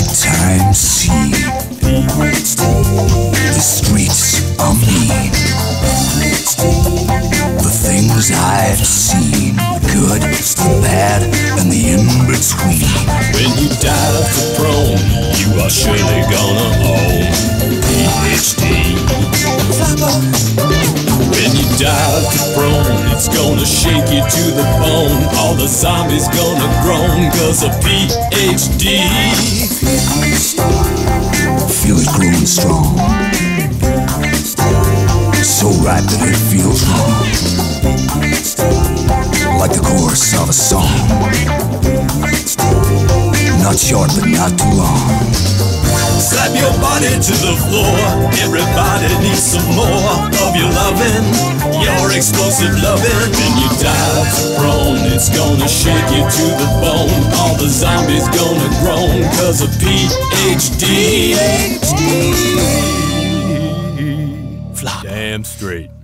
nighttime sea. The streets are mean. The things I've seen, the good, the bad, and the in-between. When you dive the prone, you are surely gonna own PHD Flopper. When you dive the prone, it's gonna shake you to the bone. All the zombies gonna groan, cause of PHD. Feel it growing strong, so ripe that it feels wrong, like the chorus of a song, not short but not too long. Slap your body to the floor. Everybody needs some more of your lovin', your explosive lovin'. When you dive prone, it's gonna shake you to the bone. All the zombies gonna groan, cause of PHD. Flop. Damn straight.